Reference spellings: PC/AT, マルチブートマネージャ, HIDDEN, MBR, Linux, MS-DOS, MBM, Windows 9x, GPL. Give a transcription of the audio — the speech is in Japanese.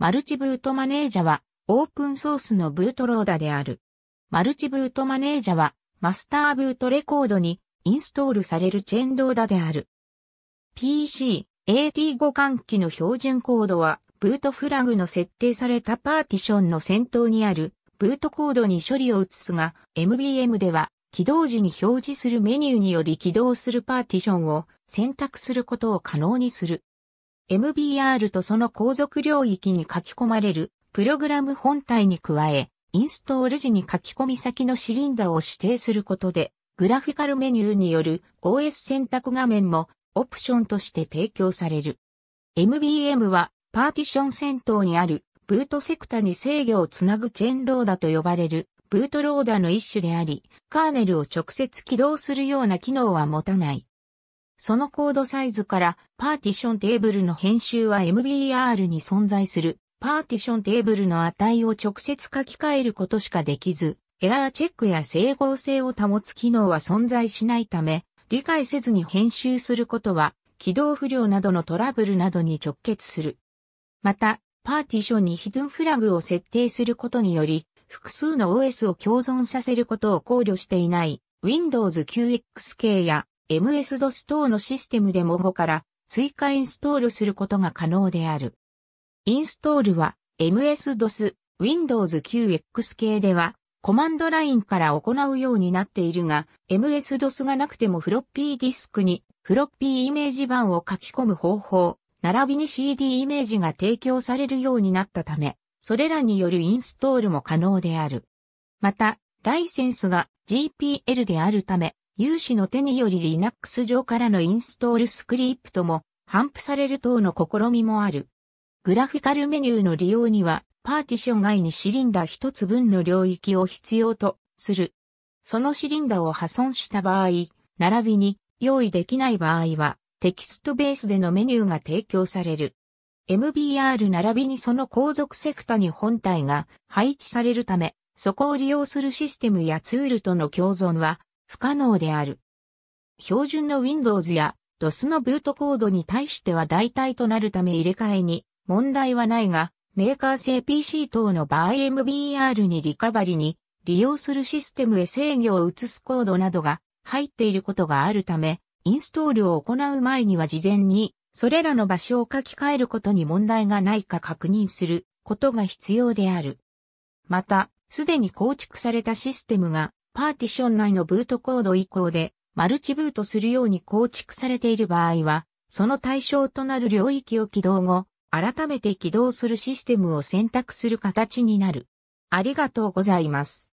マルチブートマネージャはオープンソースのブートローダである。マルチブートマネージャはマスターブートレコードにインストールされるチェーンローダである。PC/AT 互換機の標準コードはブートフラグの設定されたパーティションの先頭にあるブートコードに処理を移すが MBM では起動時に表示するメニューにより起動するパーティションを選択することを可能にする。MBR とその後続領域に書き込まれるプログラム本体に加えインストール時に書き込み先のシリンダを指定することでグラフィカルメニューによる OS 選択画面もオプションとして提供される。MBM はパーティション先頭にあるブートセクタに制御をつなぐチェーンローダと呼ばれるブートローダの一種であり、カーネルを直接起動するような機能は持たない。そのコードサイズからパーティションテーブルの編集は MBR に存在するパーティションテーブルの値を直接書き換えることしかできず、エラーチェックや整合性を保つ機能は存在しないため、理解せずに編集することは起動不良などのトラブルなどに直結する。また、パーティションにHIDDENフラグを設定することにより、複数の OS を共存させることを考慮していない Windows 9x 系や MS-DOS 等のシステムでも後から追加インストールすることが可能である。インストールは MS-DOS、Windows 9x 系ではコマンドラインから行うようになっているが、MS-DOS がなくてもフロッピーディスクにフロッピーイメージ版を書き込む方法、並びに CD イメージが提供されるようになったため、それらによるインストールも可能である。また、ライセンスが GPL であるため、有志の手により Linux 上からのインストールスクリプトも、頒布される等の試みもある。グラフィカルメニューの利用には、パーティション外にシリンダ一つ分の領域を必要とする。そのシリンダを破損した場合、並びに用意できない場合は、テキストベースでのメニューが提供される。MBR 並びにその後続セクタに本体が配置されるため、そこを利用するシステムやツールとの共存は不可能である。標準の Windows や DOS のブートコードに対しては代替となるため入れ替えに問題はないが、メーカー製 PC 等の場合 MBR にリカバリに利用するシステムへ制御を移すコードなどが入っていることがあるため、インストールを行う前には事前にそれらの場所を書き換えることに問題がないか確認することが必要である。また、すでに構築されたシステムがパーティション内のブートコード移行でマルチブートするように構築されている場合は、その対象となる領域を起動後、改めて起動するシステムを選択する形になる。ありがとうございます。